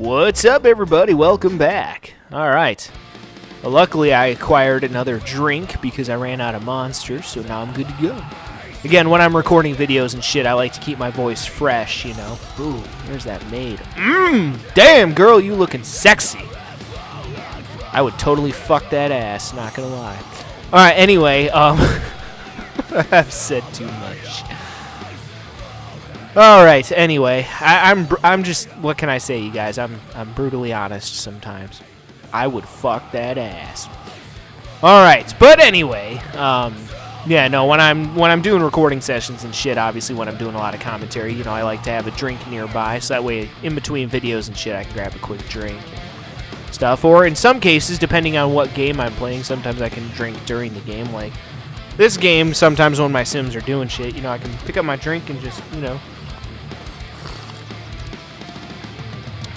What's up, everybody? Welcome back. Alright. Well, luckily, I acquired another drink because I ran out of monsters, so now I'm good to go. Again, when I'm recording videos and shit, I like to keep my voice fresh, you know. Ooh, there's that maid. Damn, girl, you looking sexy. I would totally fuck that ass, not gonna lie. Alright, anyway, I've said too much. Alright, anyway, I'm just, what can I say, you guys? I'm brutally honest sometimes. I would fuck that ass. Alright, but anyway, yeah, no, when I'm doing recording sessions and shit, obviously when I'm doing a lot of commentary, you know, I like to have a drink nearby, so that way in between videos and shit I can grab a quick drink and stuff. Or in some cases, depending on what game I'm playing, sometimes I can drink during the game, like this game, sometimes when my Sims are doing shit, you know, I can pick up my drink and just, you know,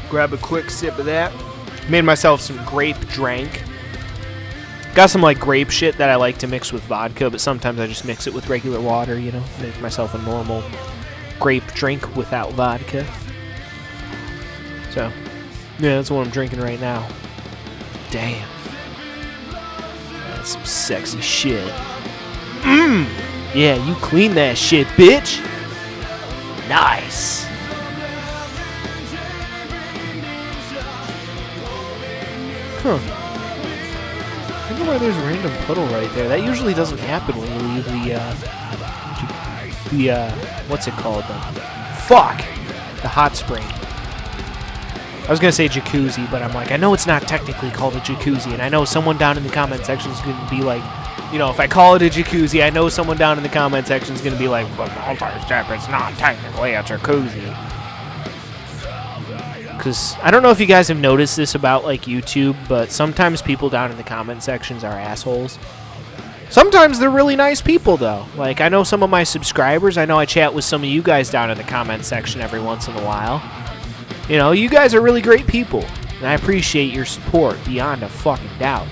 grab a quick sip of that. Made myself some grape drank. Got some, like, grape shit that I like to mix with vodka, but sometimes I just mix it with regular water, you know. Make myself a normal grape drink without vodka. So, yeah, that's what I'm drinking right now. Damn. That's some sexy shit. Yeah, you clean that shit, bitch. Nice. Huh. I don't know why there's a random puddle right there. That usually doesn't happen when you leave what's it called? Fuck! The hot spring. I was gonna say jacuzzi, but I'm like, I know it's not technically called a jacuzzi, and I know someone down in the comment section is gonna be like, you know, if I call it a jacuzzi, I know someone down in the comment section is gonna be like, but multi-step, it's not technically a jacuzzi. Because I don't know if you guys have noticed this about, like, YouTube, but sometimes people down in the comment sections are assholes. Sometimes they're really nice people, though. Like, I know some of my subscribers. I know I chat with some of you guys down in the comment section every once in a while. You know, you guys are really great people, and I appreciate your support beyond a fucking doubt.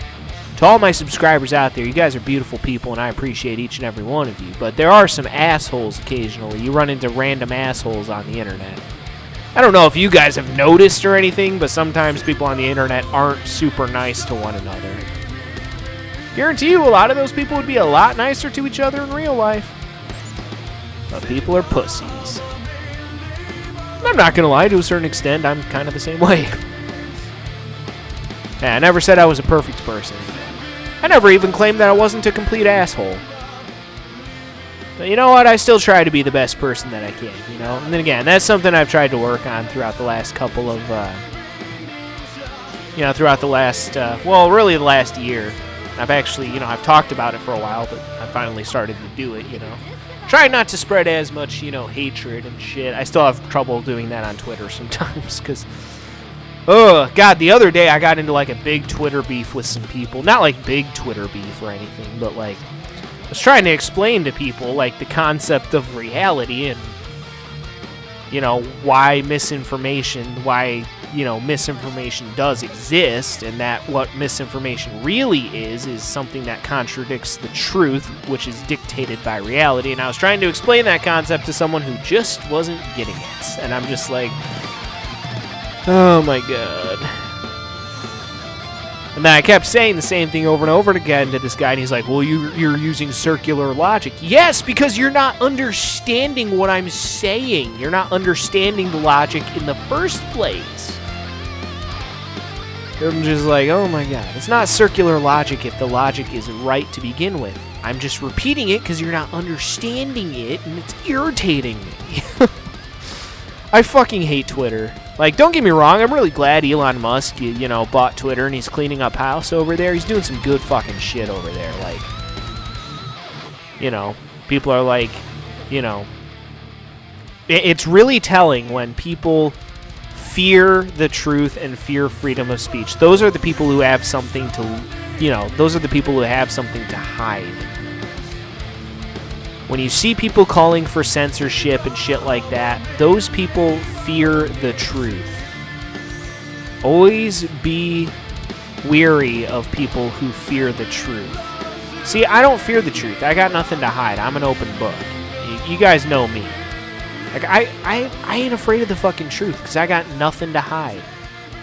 To all my subscribers out there, you guys are beautiful people, and I appreciate each and every one of you. But there are some assholes occasionally. You run into random assholes on the internet. I don't know if you guys have noticed or anything, but sometimes people on the internet aren't super nice to one another. Guarantee you a lot of those people would be a lot nicer to each other in real life. But people are pussies. And I'm not gonna lie, to a certain extent, I'm kind of the same way. Yeah, I never said I was a perfect person. I never even claimed that I wasn't a complete asshole. But you know what? I still try to be the best person that I can, you know? And then again, that's something I've tried to work on throughout the last couple of, you know, throughout the last, well, really the last year. I've actually, you know, I've talked about it for a while, but I finally started to do it, you know? Try not to spread as much, you know, hatred and shit. I still have trouble doing that on Twitter sometimes, because, oh, God, the other day I got into, like, a big Twitter beef with some people. Not, like, big Twitter beef or anything, but, like, I was trying to explain to people, like, the concept of reality and, you know, why, you know, misinformation does exist, and that what misinformation really is something that contradicts the truth, which is dictated by reality. And I was trying to explain that concept to someone who just wasn't getting it. And I'm just like, oh my God. And then I kept saying the same thing over and over again to this guy, and he's like, well, you're using circular logic. Yes, because you're not understanding what I'm saying. You're not understanding the logic in the first place. I'm just like, oh my God. It's not circular logic if the logic is right to begin with. I'm just repeating it because you're not understanding it, and it's irritating me. I fucking hate Twitter. Like, don't get me wrong, I'm really glad Elon Musk, you know, bought Twitter and he's cleaning up house over there. He's doing some good fucking shit over there. Like, you know, people are like, you know, it's really telling when people fear the truth and fear freedom of speech. Those are the people who have something to, you know, those are the people who have something to hide. When you see people calling for censorship and shit like that, those people fear the truth. Always be weary of people who fear the truth. See, I don't fear the truth. I got nothing to hide. I'm an open book. You guys know me. Like, I ain't afraid of the fucking truth because I got nothing to hide.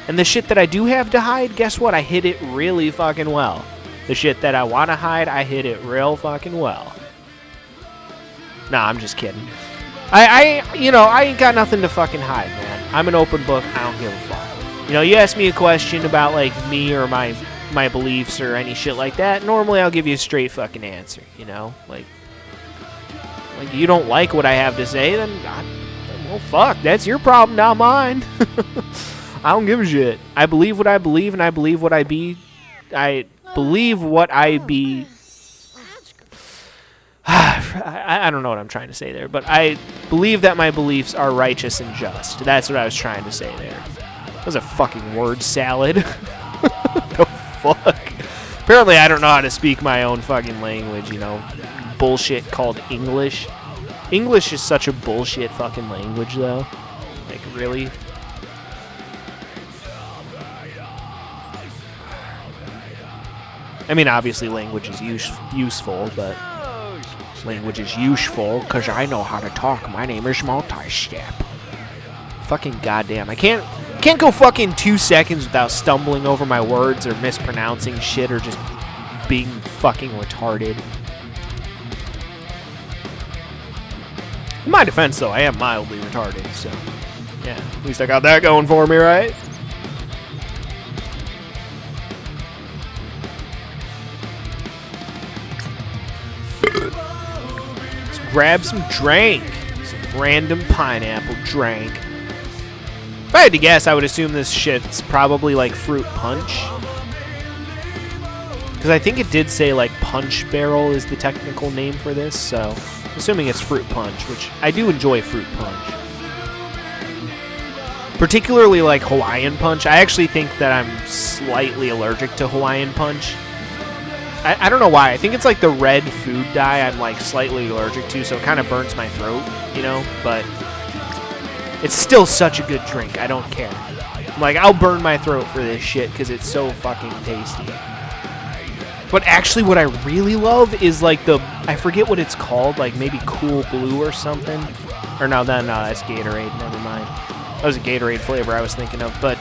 And the shit that I do have to hide, guess what? I hid it really fucking well. The shit that I want to hide, I hid it real fucking well. Nah, I'm just kidding. I ain't got nothing to fucking hide, man. I'm an open book. I don't give a fuck. You know, you ask me a question about, like, me or my beliefs or any shit like that, normally I'll give you a straight fucking answer, you know? Like you don't like what I have to say, then, well, fuck, that's your problem, not mine. I don't give a shit. I believe what I believe, and I believe what I be. I believe what I be. I don't know what I'm trying to say there, but I believe that my beliefs are righteous and just. That's what I was trying to say there. That was a fucking word salad. The fuck? Apparently I don't know how to speak my own fucking language, you know. Bullshit called English. English is such a bullshit fucking language, though. Like, really? I mean, obviously language is useful, but... Language is useful, because I know how to talk. My name is Multi-Step. Fucking goddamn. I can't go fucking 2 seconds without stumbling over my words or mispronouncing shit or just being fucking retarded. In my defense, though, I am mildly retarded, so... Yeah, at least I got that going for me, right? Grab some drink. Some random pineapple drink. If I had to guess, I would assume this shit's probably like fruit punch. Because I think it did say like punch barrel is the technical name for this, so I'm assuming it's fruit punch, which I do enjoy fruit punch. Particularly like Hawaiian Punch. I actually think that I'm slightly allergic to Hawaiian Punch. I don't know why. I think it's like the red food dye I'm like slightly allergic to, so it kind of burns my throat, you know? But it's still such a good drink. I don't care. I'm like, I'll burn my throat for this shit because it's so fucking tasty. But actually what I really love is like the... I forget what it's called. Like maybe Cool Blue or something. Or no, that's Gatorade. Never mind. That was a Gatorade flavor I was thinking of. But,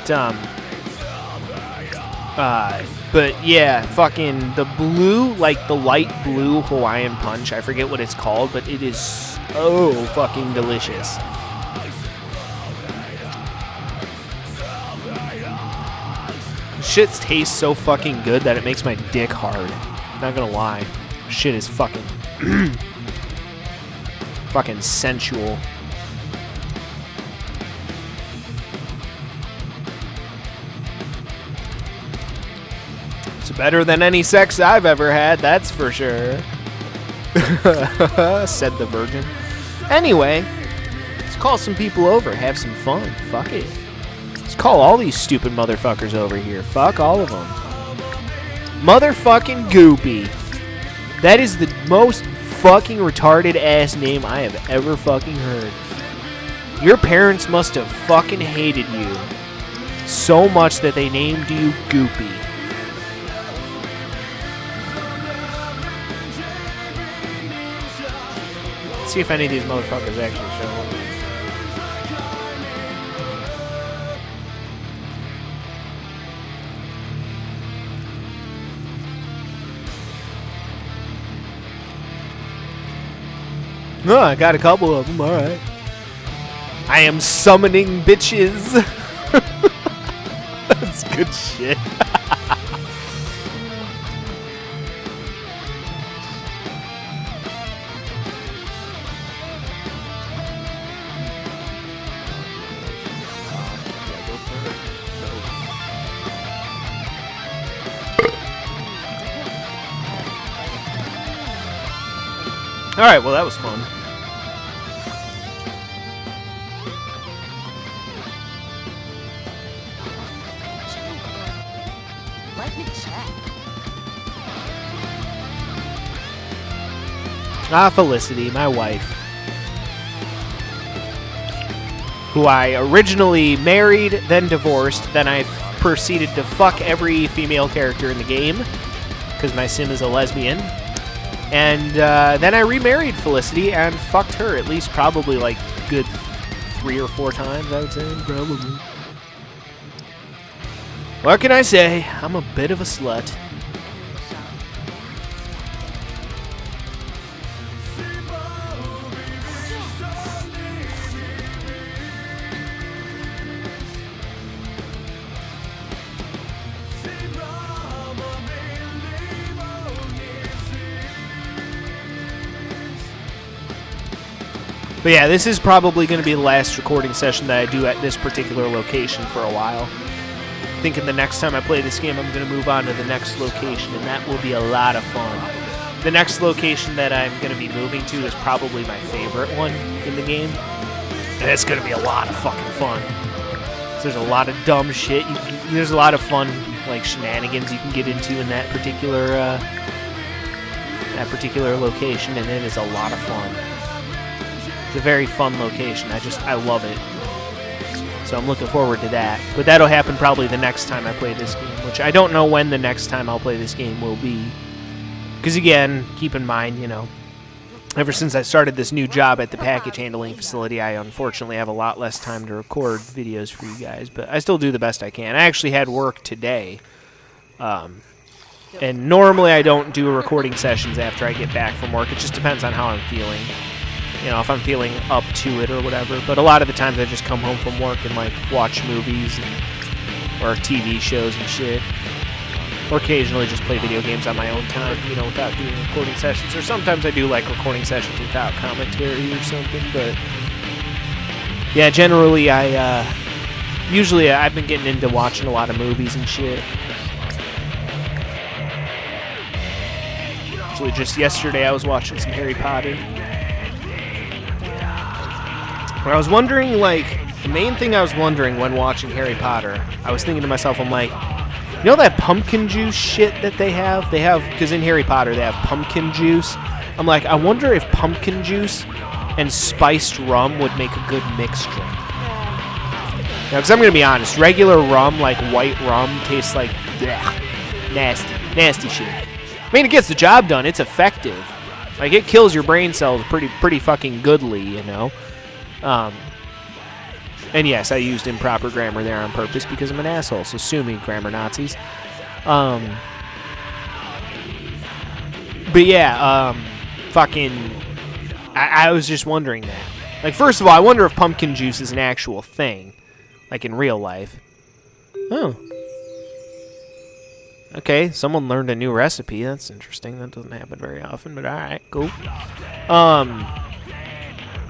but yeah, fucking the blue, like the light blue Hawaiian Punch. I forget what it's called, but it is so fucking delicious. Shit tastes so fucking good that it makes my dick hard. Not gonna lie. Shit is fucking... fucking sensual. Better than any sex I've ever had, that's for sure. Said the virgin. Anyway, let's call some people over. Have some fun. Fuck it. Let's call all these stupid motherfuckers over here. Fuck all of them. Motherfucking Goopy. That is the most fucking retarded ass name I have ever fucking heard. Your parents must have fucking hated you so much that they named you Goopy. See if any of these motherfuckers actually show up. No, I got a couple of them. All right. I am summoning bitches. That's good shit. Alright, well that was fun. Let me check. Ah, Felicity, my wife. Who I originally married, then divorced, then I proceeded to fuck every female character in the game. Because my sim is a lesbian. And then I remarried Felicity and fucked her at least probably like good 3 or 4 times, I would say, probably. What can I say? I'm a bit of a slut. But yeah, this is probably going to be the last recording session that I do at this particular location for a while. Thinking the next time I play this game, I'm going to move on to the next location, and that will be a lot of fun. The next location that I'm going to be moving to is probably my favorite one in the game, and it's going to be a lot of fucking fun. So there's a lot of dumb shit. There's a lot of fun, like, shenanigans you can get into in that particular location, and it is a lot of fun. It's a very fun location. I love it. So I'm looking forward to that. But that'll happen probably the next time I play this game, which I don't know when the next time I'll play this game will be. Because again, keep in mind, you know, ever since I started this new job at the package handling facility, I unfortunately have a lot less time to record videos for you guys. But I still do the best I can. I actually had work today. And normally I don't do recording sessions after I get back from work. It just depends on how I'm feeling. You know, if I'm feeling up to it or whatever. But a lot of the times I just come home from work and, like, watch movies or TV shows and shit. Or occasionally just play video games on my own time, you know, without doing recording sessions. Or sometimes I do, like, recording sessions without commentary or something. But, yeah, generally usually I've been getting into watching a lot of movies and shit. Actually, just yesterday I was watching some Harry Potter. I was wondering, like, the main thing I was wondering when watching Harry Potter, I was thinking to myself, I'm like, you know that pumpkin juice shit that they have? They have, because in Harry Potter, they have pumpkin juice. I'm like, I wonder if pumpkin juice and spiced rum would make a good mixed drink. Now, because I'm going to be honest, regular rum, like white rum, tastes like, blech, nasty, nasty shit. I mean, it gets the job done. It's effective. Like, it kills your brain cells pretty fucking goodly, you know? And yes, I used improper grammar there on purpose because I'm an asshole, so sue me, grammar Nazis. But yeah, fucking, I was just wondering that. Like, first of all, I wonder if pumpkin juice is an actual thing, like in real life. Oh. Okay, someone learned a new recipe. That's interesting. That doesn't happen very often, but alright, cool.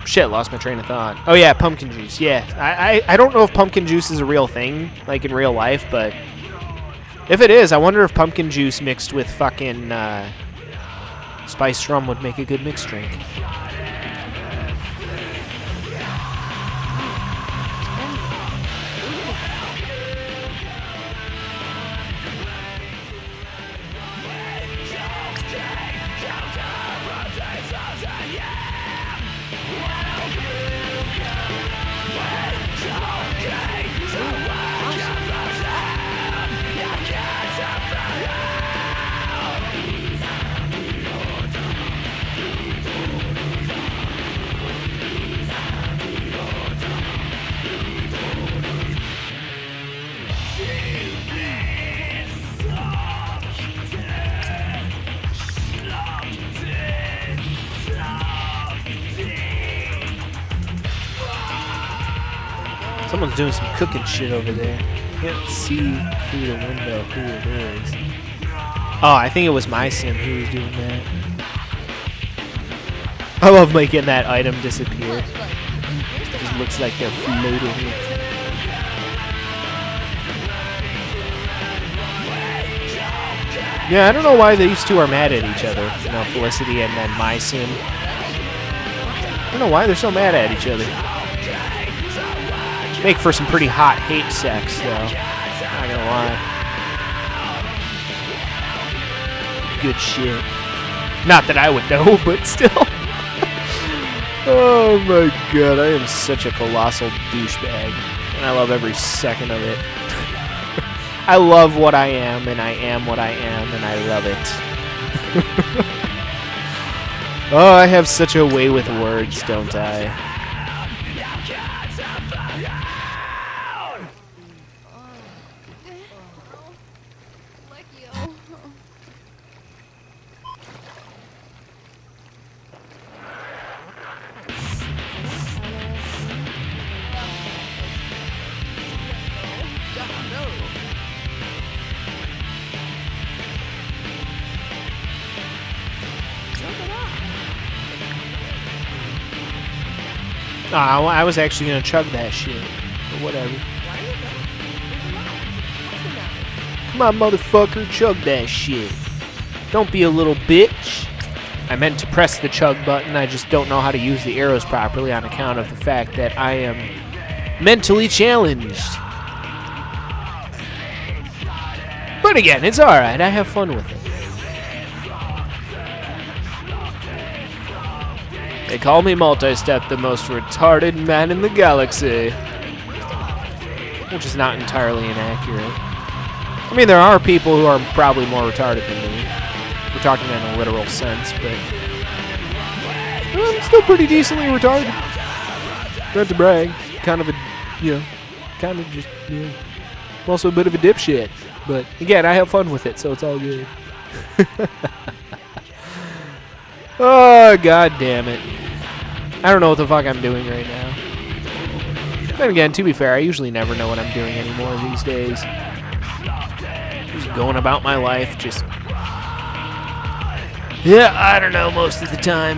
Shit, lost my train of thought. Oh yeah, pumpkin juice. Yeah, I don't know if pumpkin juice is a real thing, like in real life, but if it is, I wonder if pumpkin juice mixed with fucking spiced rum would make a good mixed drink. Someone's doing some cooking shit over there. Can't see through the window who it is. Oh, I think it was my sim who was doing that. I love making that item disappear. It just looks like they're floating. Yeah, I don't know why these two are mad at each other. You know, Felicity and then my sim. I don't know why they're so mad at each other. Make for some pretty hot hate sex, though. Not gonna lie. Good shit. Not that I would know, but still. Oh my god, I am such a colossal douchebag. And I love every second of it. I love what I am, and I am what I am, and I love it. Oh, I have such a way with words, don't I? I was actually gonna chug that shit, but whatever. Come on, motherfucker, chug that shit. Don't be a little bitch. I meant to press the chug button, I just don't know how to use the arrows properly on account of the fact that I am mentally challenged. But again, it's alright, I have fun with it. They call me Multi-Step, the most retarded man in the galaxy. Which is not entirely inaccurate. I mean, there are people who are probably more retarded than me. We're talking in a literal sense, but... well, I'm still pretty decently retarded. Not to brag. Kind of a, you know, kind of just, you know, I'm also a bit of a dipshit. But again, I have fun with it, so it's all good. Oh, god damn it. I don't know what the fuck I'm doing right now. Then again, to be fair, I usually never know what I'm doing anymore these days. Just going about my life, just... yeah, I don't know most of the time.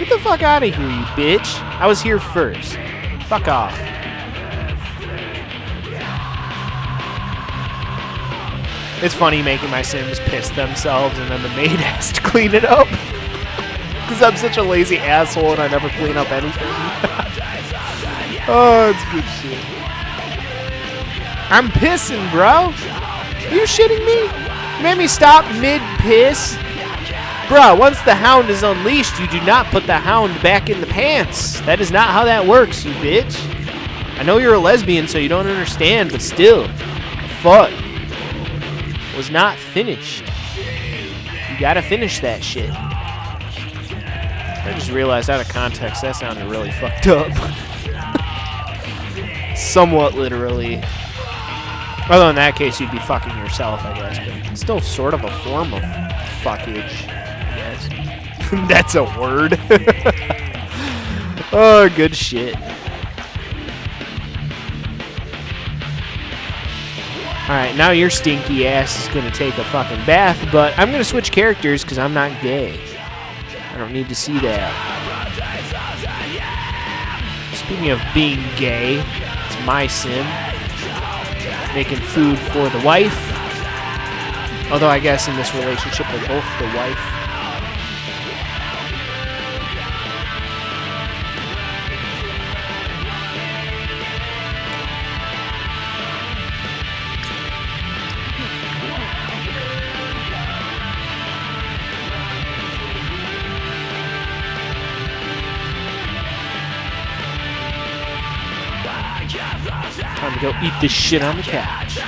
Get the fuck out of here, you bitch. I was here first. Fuck off. It's funny making my Sims piss themselves and then the maid has to clean it up. Because I'm such a lazy asshole and I never clean up anything. Oh, it's good shit. I'm pissing, bro. Are you shitting me? You made me stop mid-piss? Bruh, once the hound is unleashed, you do not put the hound back in the pants. That is not how that works, you bitch. I know you're a lesbian, so you don't understand, but still. The fuck. Was not finished. You gotta finish that shit. I just realized out of context, that sounded really fucked up. Somewhat literally. Although in that case, you'd be fucking yourself, I guess. But it's still sort of a form of fuckage. That's a word. Oh, good shit. Alright, now your stinky ass is going to take a fucking bath, but I'm going to switch characters because I'm not gay. I don't need to see that. Speaking of being gay, it's my Sim. Making food for the wife. Although I guess in this relationship they're both the wife. Time to go eat this shit on the couch.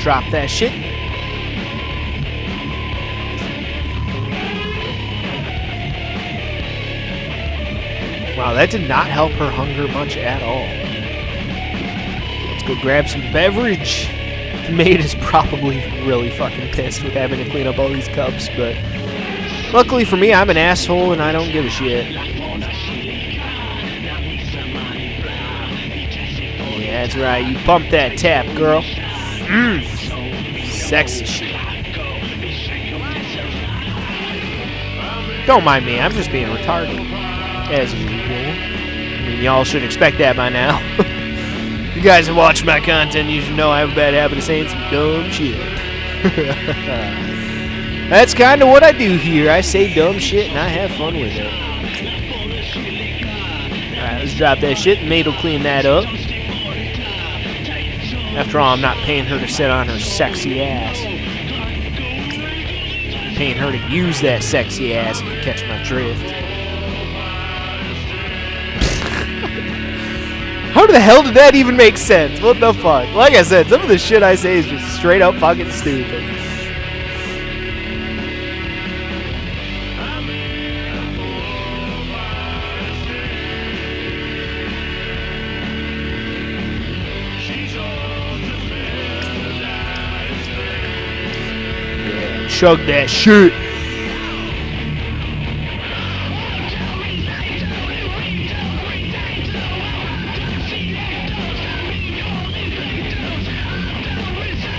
Drop that shit. Wow, that did not help her hunger much at all. Let's go grab some beverage. The maid is probably really fucking pissed with having to clean up all these cups, but luckily for me, I'm an asshole and I don't give a shit. Oh, yeah, that's right. You pump that tap, girl. Mmm, sexy shit. Don't mind me, I'm just being retarded. As usual. I mean, y'all should expect that by now. If you guys have watched my content, you should know I have a bad habit of saying some dumb shit. That's kind of what I do here. I say dumb shit and I have fun with it. Alright, let's drop that shit. The maid will clean that up. After all, I'm not paying her to sit on her sexy ass. I'm paying her to use that sexy ass if you catch my drift. How the hell did that even make sense? What the fuck? Like I said, some of the shit I say is just straight up fucking stupid. chug that shit.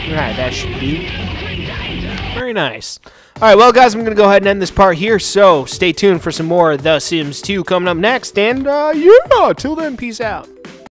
Alright, that should be very nice. Alright, well guys, I'm going to go ahead and end this part here, so stay tuned for some more The Sims 2 coming up next, and yeah, till then, peace out.